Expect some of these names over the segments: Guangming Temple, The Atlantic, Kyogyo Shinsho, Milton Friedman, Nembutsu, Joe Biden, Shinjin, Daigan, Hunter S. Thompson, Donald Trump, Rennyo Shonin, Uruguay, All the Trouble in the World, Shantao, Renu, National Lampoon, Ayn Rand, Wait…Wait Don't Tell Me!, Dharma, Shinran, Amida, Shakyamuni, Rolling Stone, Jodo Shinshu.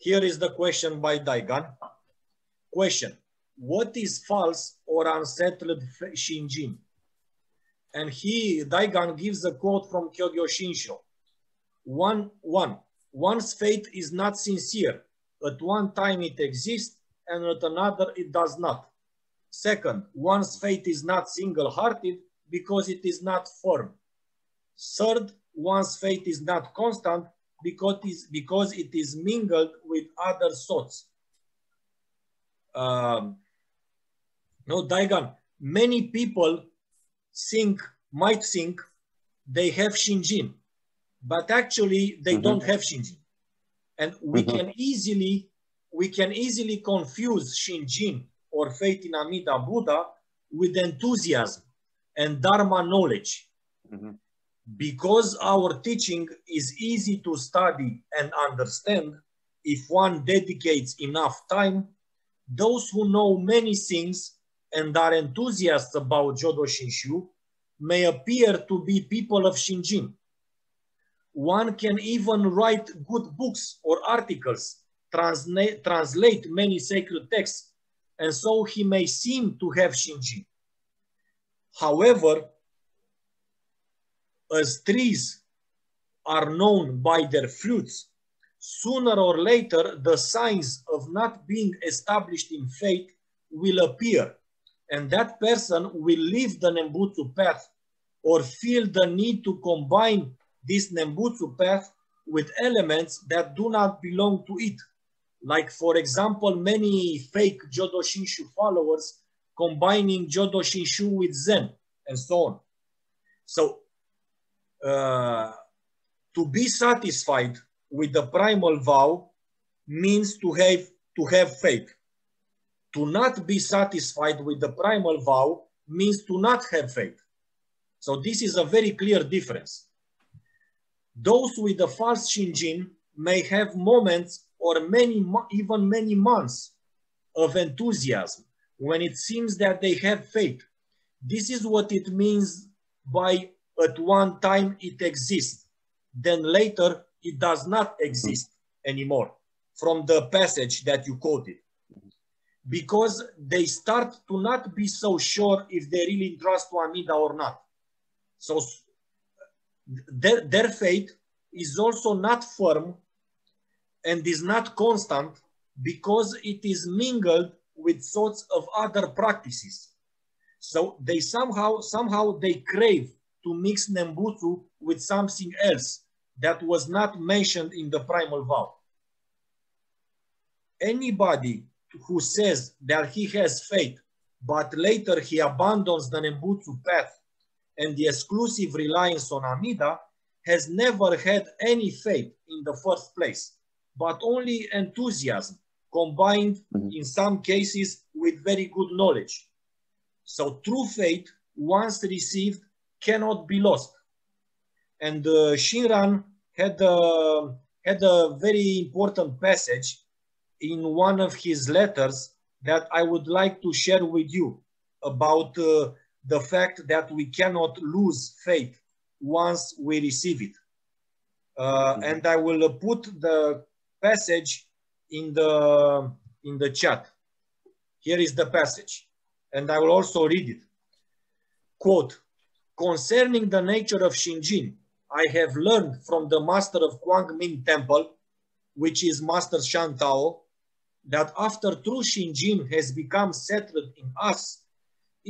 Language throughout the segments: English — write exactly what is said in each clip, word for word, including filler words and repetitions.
Here is the question by Daigan. Question. What is false or unsettled Shinjin? And he, Daigan, gives a quote from Kyogyo Shinsho. One, one, one's faith is not sincere. At one time it exists, and at another it does not. Second, one's faith is not single-hearted because it is not firm. Third, one's faith is not constant because it is mingled with other thoughts. Um, no, Daigan, many people think, might think they have Shinjin, but actually they mm-hmm. don't have Shinjin. And we mm-hmm. can easily, we can easily confuse Shinjin or faith in Amida Buddha with enthusiasm and Dharma knowledge. Mm-hmm. Because our teaching is easy to study and understand, if one dedicates enough time, those who know many things and are enthusiasts about Jodo Shinshu may appear to be people of Shinjin. One can even write good books or articles, transla- translate many sacred texts, and so he may seem to have Shinjin. However, as trees are known by their fruits, sooner or later the signs of not being established in faith will appear, and that person will leave the Nembutsu path or feel the need to combine this Nembutsu path with elements that do not belong to it. Like, for example, many fake Jodo Shinshu followers combining Jodo Shinshu with Zen and so on. So, Uh, to be satisfied with the primal vow means to have to have faith. To not be satisfied with the primal vow means to not have faith. So this is a very clear difference. Those with the false Shinjin may have moments or many, even many months of enthusiasm when it seems that they have faith. This is what it means by at one time it exists, then later it does not exist anymore, from the passage that you quoted. Because they start to not be so sure if they really trust Amida or not. So their, their faith is also not firm and is not constant because it is mingled with sorts of other practices. So they somehow, somehow they crave to mix Nembutsu with something else that was not mentioned in the primal vow. Anybody who says that he has faith, but later he abandons the Nembutsu path and the exclusive reliance on Amida, has never had any faith in the first place, but only enthusiasm combined in some cases with very good knowledge. So true faith, once received, cannot be lost. And uh, Shinran had a, had a very important passage in one of his letters that I would like to share with you about uh, the fact that we cannot lose faith once we receive it. Uh, mm-hmm. And I will put the passage in the, in the chat. Here is the passage, and I will also read it. Quote, "Concerning the nature of Shinjin, I have learned from the master of Guangming Temple, which is Master Shantao, that after true Shinjin has become settled in us,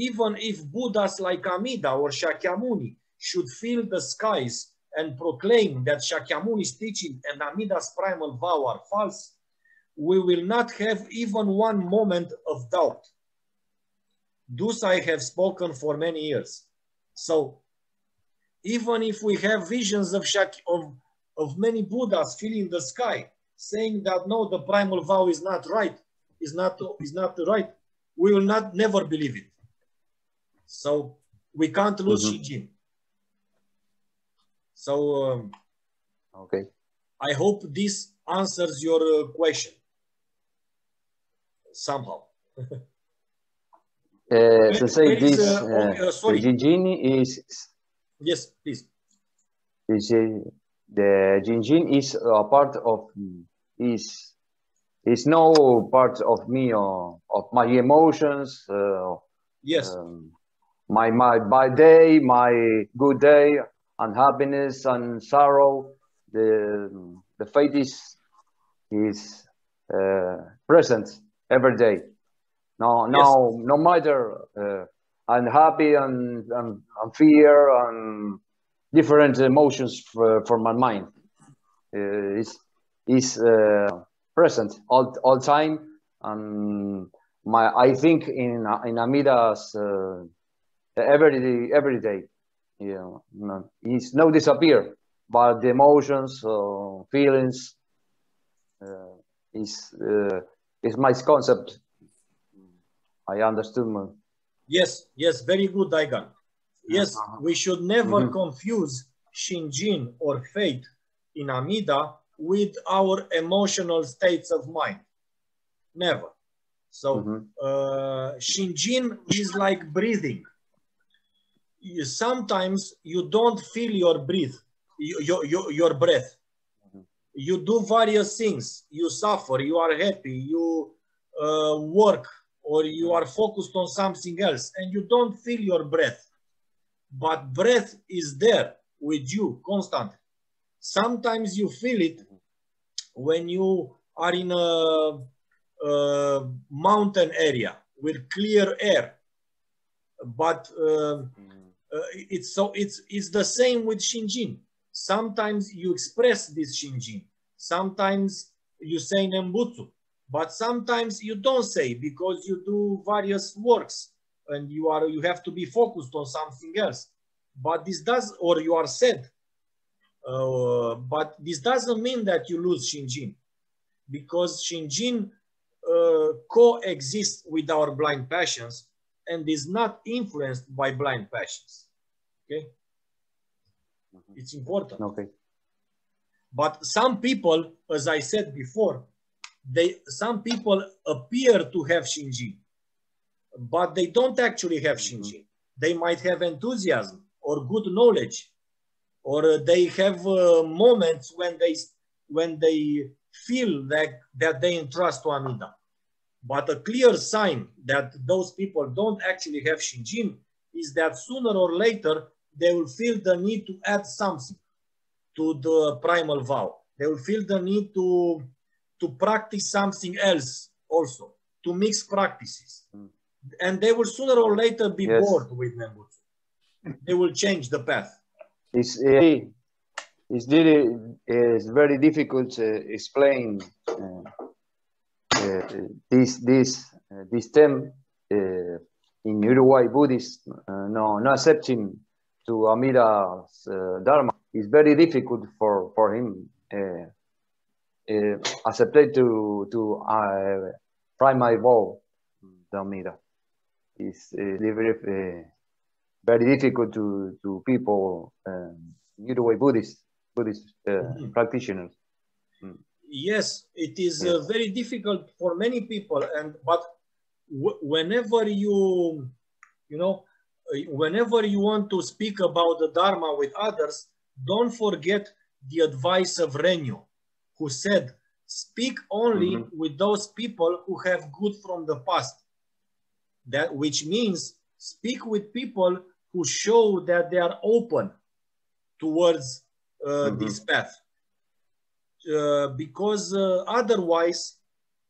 even if Buddhas like Amida or Shakyamuni should fill the skies and proclaim that Shakyamuni's teaching and Amida's primal vow are false, we will not have even one moment of doubt. Thus I have spoken for many years." So, even if we have visions of, Shak- of, of many Buddhas filling the sky, saying that no, the primal vow is not right, is not, is not right, we will not never believe it. So, we can't lose mm-hmm. Shinjin. So, um, okay. I hope this answers your uh, question somehow. Uh, so say is, this uh, uh, sorry. Shinjin is yes, please. Is, uh, the Shinjin is a part of is It's no part of me or of my emotions. Uh, yes. Um, my my bad day, my good day, unhappiness and sorrow. The the fate is is uh, present every day. No, no, yes. no matter. Uh, unhappy and, and, and fear and different emotions for, for my mind uh, is is uh, present all all time. And my I think in in Amida's uh, every every day, you know, no, it's no disappear, but the emotions or feelings uh, is uh, is my concept. I understood. My, Yes, yes, very good, Daigan. Yes, uh-huh. we should never mm-hmm. confuse Shinjin or fate in Amida with our emotional states of mind. Never. So, mm-hmm. uh, Shinjin is like breathing. You, sometimes you don't feel your breath. Your, your, your breath. Mm-hmm. You do various things. You suffer, you are happy, you uh, work, or you are focused on something else and you don't feel your breath. But breath is there with you constantly. Sometimes you feel it when you are in a, a mountain area with clear air. But uh, it's, so it's, it's the same with Shinjin. Sometimes you express this Shinjin. Sometimes you say Nembutsu. But sometimes you don't say because you do various works and you are you have to be focused on something else. But this does, or you are sad. Uh, but this doesn't mean that you lose Shinjin, because Shinjin uh, coexists with our blind passions and is not influenced by blind passions. Okay, mm-hmm. It's important. Okay. But some people, as I said before. They, some people appear to have Shinjin, but they don't actually have Shinjin. They might have enthusiasm or good knowledge, or they have uh, moments when they, when they feel that, that they entrust to Amida. But a clear sign that those people don't actually have Shinjin is that sooner or later, they will feel the need to add something to the primal vow. They will feel the need to to practice something else also, to mix practices. Mm. And they will sooner or later be yes. bored with Nembutsu. They will change the path. It's, uh, it's, really, it's very difficult to explain uh, uh, this, this, uh, this term uh, in Uruguay Buddhists, uh, no, not accepting to Amida's uh, Dharma. It's very difficult for, for him. Uh, Uh, accepted to to uh, primary vow, the Amida. It's uh, very, uh, very difficult to to people, um, Uruguay Buddhist Buddhist uh, mm-hmm. practitioners. Mm. Yes, it is yes. Uh, very difficult for many people, and but whenever you you know whenever you want to speak about the Dharma with others, don't forget the advice of Renu, who said, speak only mm-hmm. with those people who have good from the past. That, which means speak with people who show that they are open towards uh, mm-hmm. this path. Uh, because uh, otherwise,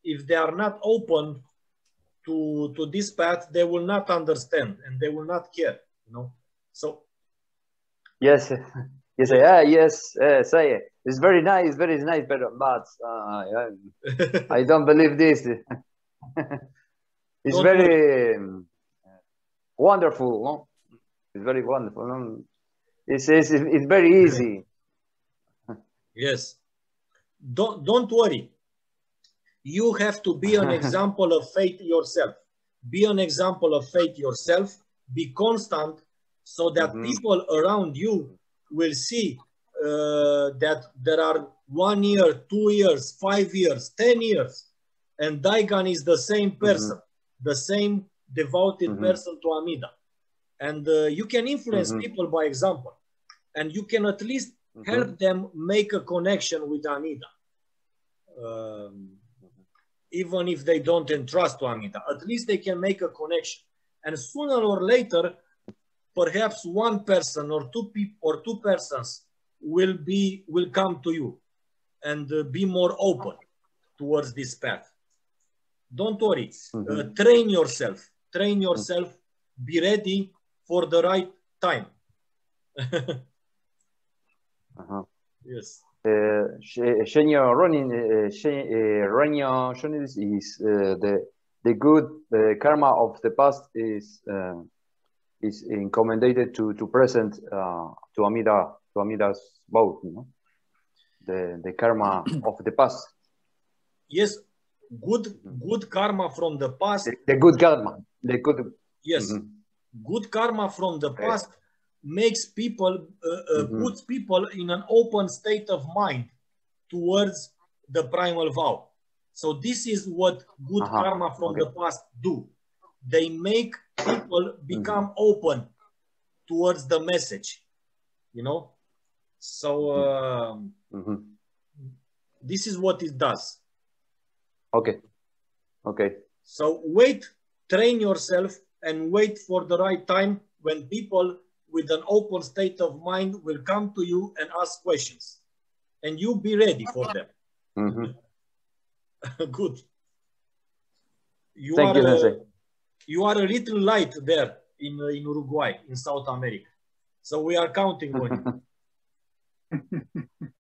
if they are not open to, to this path, they will not understand and they will not care, you know? So. Yes, you say, ah, yes, uh, say it. It's very nice, very nice, but but uh, I don't believe this. It's don't very um, wonderful. No? It's very wonderful. No? It's, it's it's very easy. Yes, don't don't worry. You have to be an example of faith yourself. Be an example of faith yourself. Be constant, so that mm-hmm. people around you will see. Uh, that there are one year, two years, five years, ten years, and Daigan is the same person, mm-hmm. the same devoted mm-hmm. person to Amida. And uh, you can influence mm-hmm. people by example, and you can at least mm-hmm. help them make a connection with Amida. Um, even if they don't entrust to Amida. At least they can make a connection. And sooner or later, perhaps one person or two people or two persons will be will come to you and uh, be more open towards this path. Don't worry. Mm-hmm. uh, train yourself. Train yourself. Mm-hmm. Be ready for the right time. Uh-huh. Yes. Shenyo Ronin, Ronin Shonin is uh, the the good uh, karma of the past is uh, is commended to to present uh, to Amida to Amida's boat. You know? The the karma of the past. Yes, good good karma from the past. The, the good karma. The good. Yes, mm-hmm. Good karma from the past. Yeah. Makes people, uh, uh, mm-hmm. puts people in an open state of mind towards the primal vow. So this is what good uh-huh. karma from okay. the past do. They make people become mm-hmm. open towards the message, you know? So uh, mm-hmm. this is what it does. Okay, okay. So wait, train yourself and wait for the right time when people with an open state of mind will come to you and ask questions. And you be ready for them. Mm-hmm. Good. You Thank are, you, uh, you are a little light there in, uh, in Uruguay, in South America. So we are counting on you.